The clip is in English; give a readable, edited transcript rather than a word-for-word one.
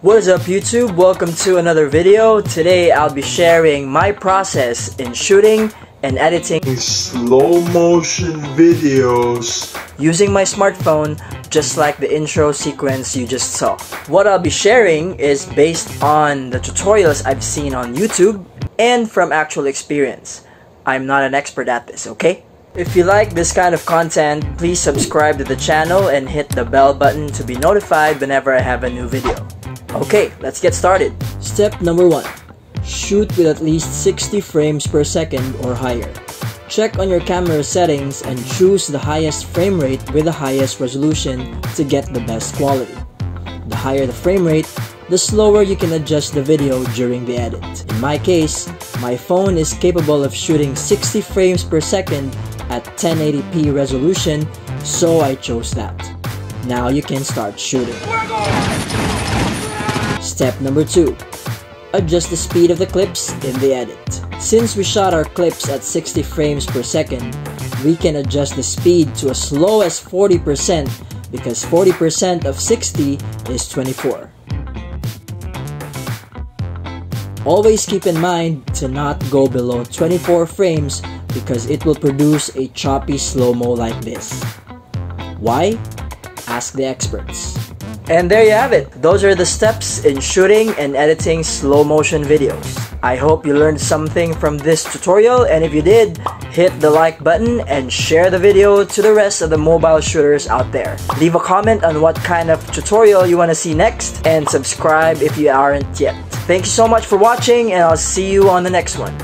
What is up YouTube? Welcome to another video. Today I'll be sharing my process in shooting and editing slow motion videos using my smartphone, just like the intro sequence you just saw. What I'll be sharing is based on the tutorials I've seen on YouTube and from actual experience. I'm not an expert at this, okay? If you like this kind of content, please subscribe to the channel and hit the bell button to be notified whenever I have a new video. Okay, let's get started. Step number 1. Shoot with at least 60 frames per second or higher. Check on your camera settings and choose the highest frame rate with the highest resolution to get the best quality. The higher the frame rate, the slower you can adjust the video during the edit. In my case, my phone is capable of shooting 60 frames per second at 1080p resolution, so I chose that. Now you can start shooting. Step number 2. Adjust the speed of the clips in the edit. Since we shot our clips at 60 frames per second, we can adjust the speed to as low as 40% because 40% of 60 is 24. Always keep in mind to not go below 24 frames because it will produce a choppy slow-mo like this. Why? Ask the experts. And there you have it. Those are the steps in shooting and editing slow motion videos. I hope you learned something from this tutorial, and if you did, hit the like button and share the video to the rest of the mobile shooters out there. Leave a comment on what kind of tutorial you want to see next, and subscribe if you aren't yet. Thank you so much for watching, and I'll see you on the next one.